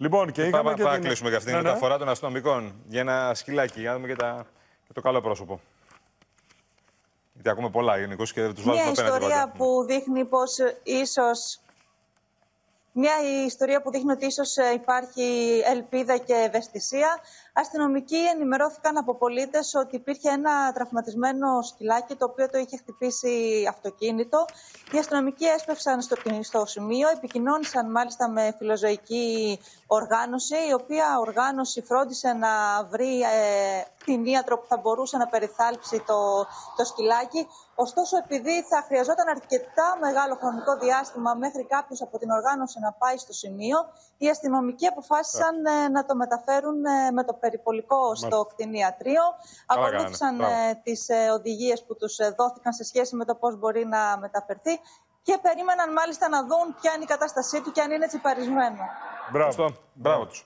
Λοιπόν, και είχαμε και την... κλείσουμε για αυτήν την μεταφορά των αστυνομικών. Για ένα σκυλάκι, για να δούμε και, και το καλό πρόσωπο. Γιατί ακούμε πολλά γενικώ και δεν τους βάζουμε απέναντι. Μια ιστορία που δείχνει πως ίσως... Μια ιστορία που δείχνει ότι ίσως υπάρχει ελπίδα και ευαισθησία. Αστυνομικοί ενημερώθηκαν από πολίτες ότι υπήρχε ένα τραυματισμένο σκυλάκι το οποίο το είχε χτυπήσει αυτοκίνητο. Οι αστυνομικοί έσπευσαν στο σημείο, επικοινώνησαν μάλιστα με φιλοζωική οργάνωση, η οποία οργάνωση φρόντισε να βρει την ίατρο που θα μπορούσε να περιθάλψει το σκυλάκι. Ωστόσο, επειδή θα χρειαζόταν αρκετά μεγάλο χρονικό διάστημα μέχρι κάποιος από την οργάνωση να πάει στο σημείο, οι αστυνομικοί αποφάσισαν να το μεταφέρουν με το περιπολικό στο κτηνιατρίο. Ακολούθησαν τις οδηγίες που τους δόθηκαν σε σχέση με το πώς μπορεί να μεταφερθεί και περίμεναν μάλιστα να δουν ποια είναι η κατάστασή του και αν είναι τσιπαρισμένο. Μπράβο τους.